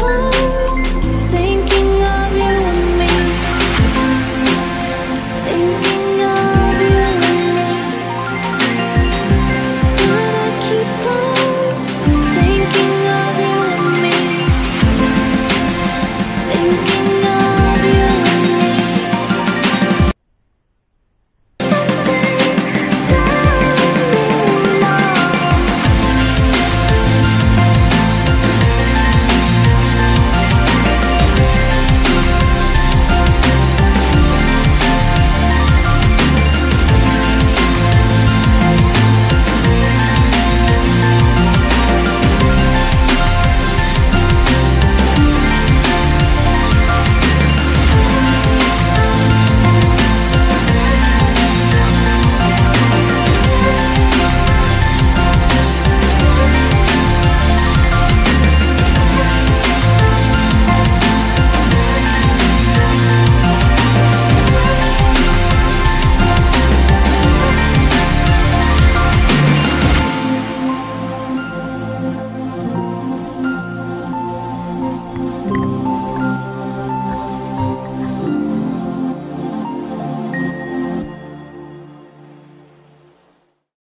one.